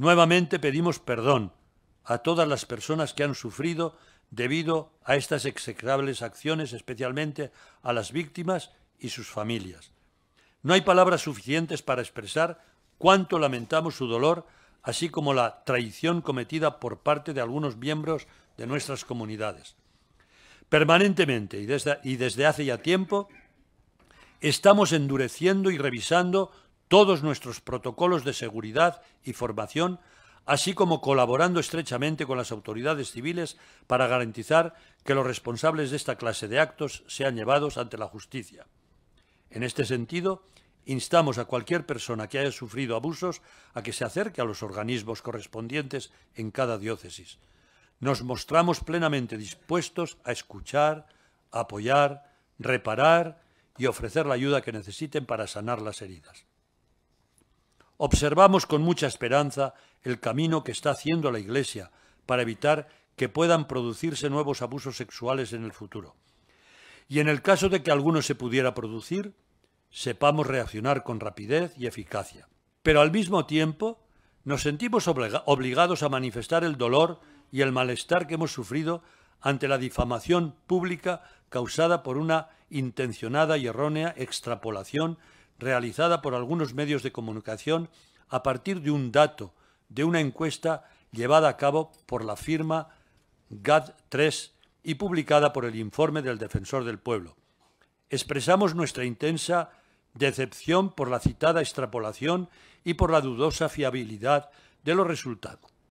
Nuevamente pedimos perdón a todas las personas que han sufrido debido a estas execrables acciones, especialmente a las víctimas y sus familias. No hay palabras suficientes para expresar cuánto lamentamos su dolor, así como la traición cometida por parte de algunos miembros de nuestras comunidades. Permanentemente y desde hace ya tiempo, estamos endureciendo y revisando todos nuestros protocolos de seguridad y formación, así como colaborando estrechamente con las autoridades civiles para garantizar que los responsables de esta clase de actos sean llevados ante la justicia. En este sentido, instamos a cualquier persona que haya sufrido abusos a que se acerque a los organismos correspondientes en cada diócesis. Nos mostramos plenamente dispuestos a escuchar, apoyar, reparar y ofrecer la ayuda que necesiten para sanar las heridas. Observamos con mucha esperanza el camino que está haciendo la Iglesia para evitar que puedan producirse nuevos abusos sexuales en el futuro. Y en el caso de que alguno se pudiera producir, sepamos reaccionar con rapidez y eficacia. Pero al mismo tiempo nos sentimos obligados a manifestar el dolor y el malestar que hemos sufrido ante la difamación pública causada por una intencionada y errónea extrapolación realizada por algunos medios de comunicación a partir de un dato de una encuesta llevada a cabo por la firma GAD3 y publicada por el informe del Defensor del Pueblo. Expresamos nuestra intensa decepción por la citada extrapolación y por la dudosa fiabilidad de los resultados.